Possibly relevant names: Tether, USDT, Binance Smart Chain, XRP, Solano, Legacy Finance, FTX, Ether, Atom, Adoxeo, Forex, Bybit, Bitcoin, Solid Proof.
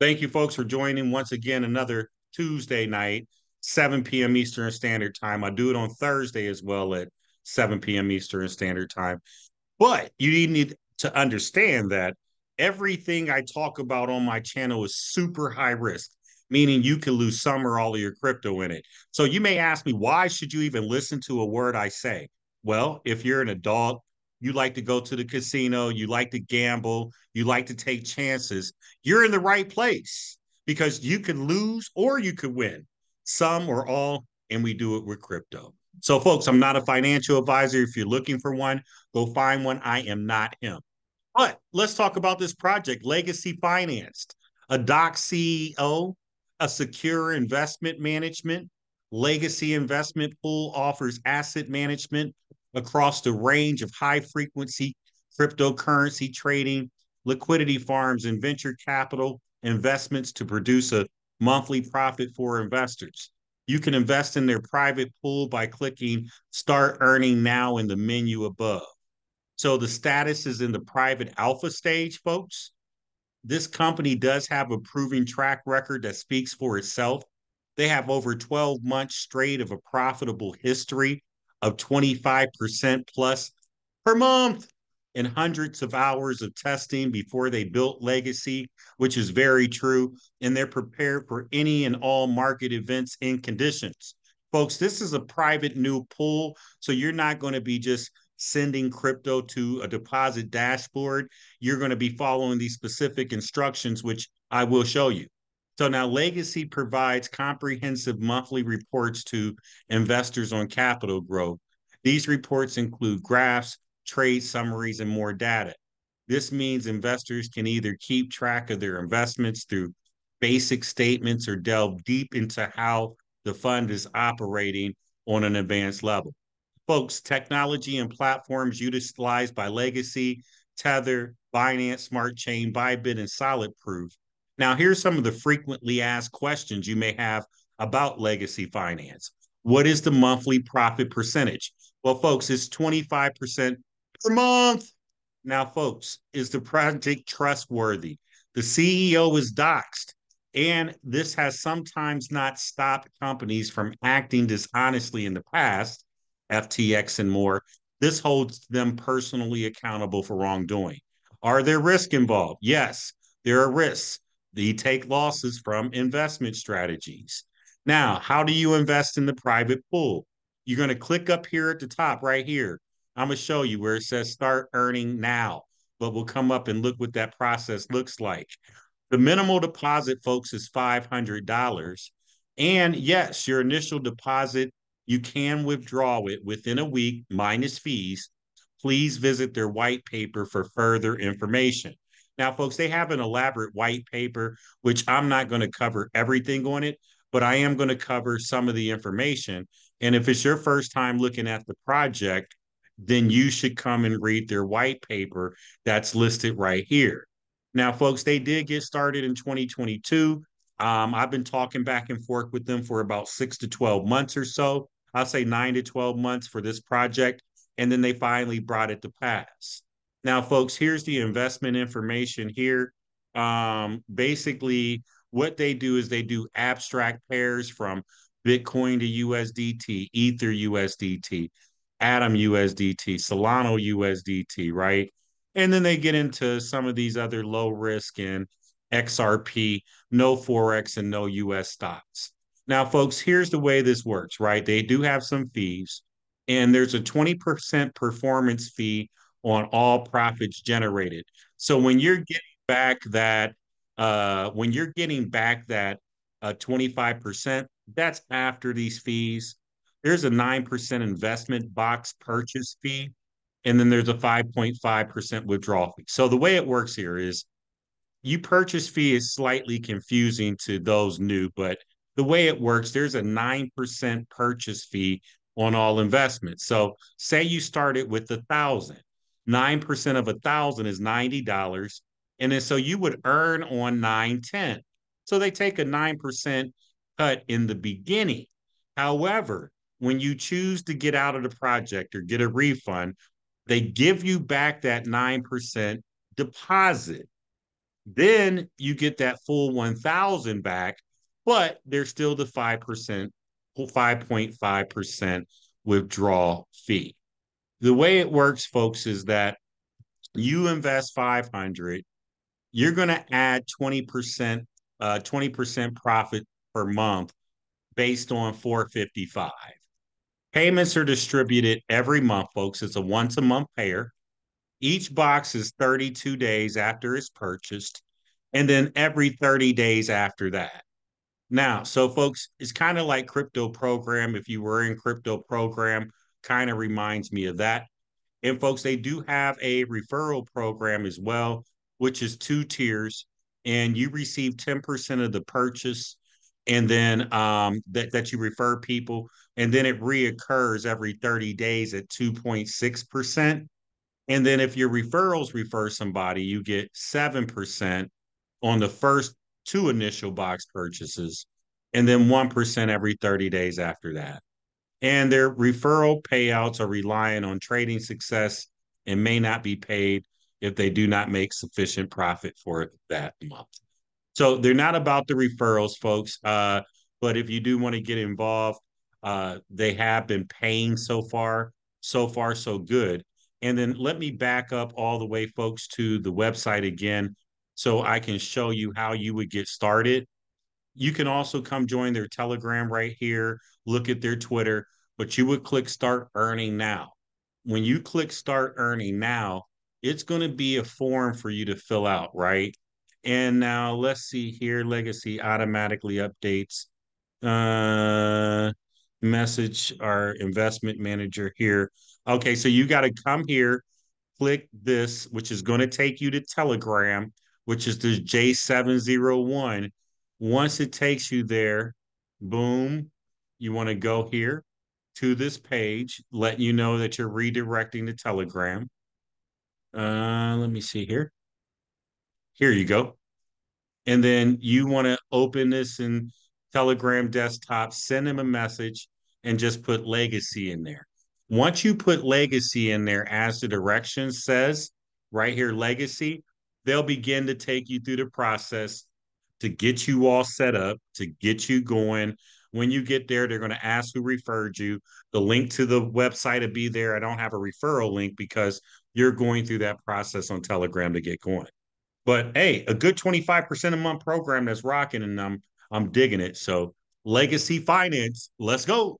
Thank you, folks, for joining once again another Tuesday night, 7 p.m. Eastern Standard Time. I do it on Thursday as well at 7 p.m. Eastern Standard Time. But you need to understand that everything I talk about on my channel is super high risk, meaning you can lose some or all of your crypto in it. So you may ask me, why should you even listen to a word I say? Well, if you're an adult, you like to go to the casino, you like to gamble, you like to take chances, you're in the right place because you can lose or you could win, some or all, and we do it with crypto. So folks, I'm not a financial advisor. If you're looking for one, go find one. I am not him. But let's talk about this project, Legacy Finance, Adoxeo, a secure investment management. Legacy Investment Pool offers asset management across the range of high-frequency cryptocurrency trading, liquidity farms, and venture capital investments to produce a monthly profit for investors. You can invest in their private pool by clicking Start Earning Now in the menu above. So the status is in the private alpha stage, folks. This company does have a proven track record that speaks for itself. They have over 12 months straight of a profitable history of 25% plus per month and hundreds of hours of testing before they built Legacy, which is very true, and they're prepared for any and all market events and conditions. Folks, this is a private new pool, so you're not going to be just sending crypto to a deposit dashboard. You're going to be following these specific instructions, which I will show you. So now Legacy provides comprehensive monthly reports to investors on capital growth. These reports include graphs, trade summaries, and more data. This means investors can either keep track of their investments through basic statements or delve deep into how the fund is operating on an advanced level. Folks, technology and platforms utilized by Legacy, Tether, Binance Smart Chain, Bybit, and Solid Proof. Now, here's some of the frequently asked questions you may have about Legacy Finance. What is the monthly profit percentage? Well, folks, it's 25% per month. Now, folks, is the project trustworthy? The CEO is doxxed, and this has sometimes not stopped companies from acting dishonestly in the past, FTX and more. This holds them personally accountable for wrongdoing. Are there risks involved? Yes, there are risks. They take losses from investment strategies. Now, how do you invest in the private pool? You're going to click up here at the top right here. I'm going to show you where it says Start Earning Now, but we'll come up and look what that process looks like. The minimal deposit, folks, is $500. And yes, your initial deposit, you can withdraw it within a week minus fees. Please visit their white paper for further information. Now, folks, they have an elaborate white paper, which I'm not going to cover everything on it, but I am going to cover some of the information. And if it's your first time looking at the project, then you should come and read their white paper that's listed right here. Now, folks, they did get started in 2022. I've been talking back and forth with them for about 6 to 12 months or so. I'll say 9 to 12 months for this project. And then they finally brought it to pass. Now, folks, here's the investment information here. Basically, what they do is they do abstract pairs from Bitcoin to USDT, Ether USDT, Atom USDT, Solano USDT, right? And then they get into some of these other low risk and XRP, no Forex, and no US stocks. Now, folks, here's the way this works, right? They do have some fees, and there's a 20% performance fee on all profits generated. So when you're getting back that 25%, that's after these fees. There's a 9% investment box purchase fee, and then there's a 5.5% withdrawal fee. So the way it works here is your purchase fee is slightly confusing to those new, but the way it works, there's a 9% purchase fee on all investments. So say you started with 1,000. 9% of 1,000 is $90. And then so you would earn on 910. So they take a 9% cut in the beginning. However, when you choose to get out of the project or get a refund, they give you back that 9% deposit. Then you get that full 1,000 back, but there's still the 5%, 5.5% withdrawal fee. The way it works, folks, is that you invest 500, you're going to add 20%, 20% profit per month based on 455. Payments are distributed every month, folks. It's a once-a-month payer. Each box is 32 days after it's purchased, and then every 30 days after that. Now, so folks, it's kind of like crypto program. If you were in crypto program, kind of reminds me of that. And folks, they do have a referral program as well, which is 2 tiers, and you receive 10% of the purchase, and then that you refer people, and then it reoccurs every 30 days at 2.6%. And then if your referrals refer somebody, you get 7% on the first 2 initial box purchases, and then 1% every 30 days after that. And their referral payouts are reliant on trading success and may not be paid if they do not make sufficient profit for that month. So they're not about the referrals, folks. But if you do want to get involved, they have been paying so far. So far, so good. And then let me back up all the way, folks, to the website again, so I can show you how you would get started. You can also come join their Telegram right here, look at their Twitter, but you would click Start Earning Now. When you click Start Earning Now, it's going to be a form for you to fill out, right? And now let's see here, Legacy automatically updates. Message our investment manager here. Okay, so you got to come here, click this, which is going to take you to Telegram, which is the J701. Once it takes you there, boom, you want to go here to this page, letting you know that you're redirecting to Telegram. Let me see here. Here you go. And then you want to open this in Telegram desktop, send them a message, and just put Legacy in there. Once you put Legacy in there, as the directions says, right here, Legacy, they'll begin to take you through the process to get you all set up, to get you going. When you get there, they're going to ask who referred you. The link to the website will be there. I don't have a referral link because you're going through that process on Telegram to get going. But hey, a good 25% a month program that's rocking, and I'm digging it. So Legacy Finance, let's go.